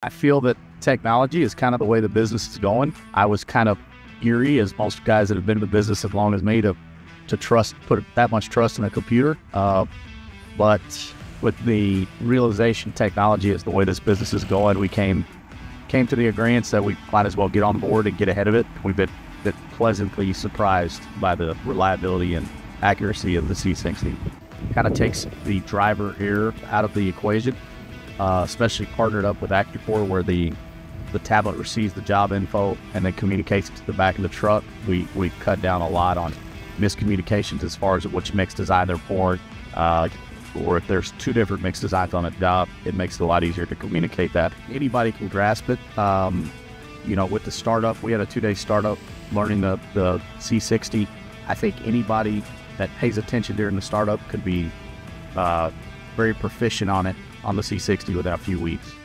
I feel that technology is kind of the way the business is going. I was kind of eerie, as most guys that have been in the business as long as me, to trust, put that much trust in a computer. But with the realization technology is the way this business is going, we came to the agreement that we might as well get on board and get ahead of it. We've been pleasantly surprised by the reliability and accuracy of the C60. It kind of takes the driver error out of the equation. Especially partnered up with AccuPort, where the tablet receives the job info and then communicates to the back of the truck. We cut down a lot on miscommunications as far as which mix design they're pouring, or if there's two different mix designs on a job, it makes it a lot easier to communicate that. Anybody can grasp it. You know, with the startup, we had a 2-day startup learning the C60. I think anybody that pays attention during the startup could be very proficient on it, on the C60 within a few weeks.